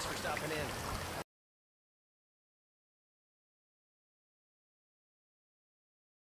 Thanks for stopping in.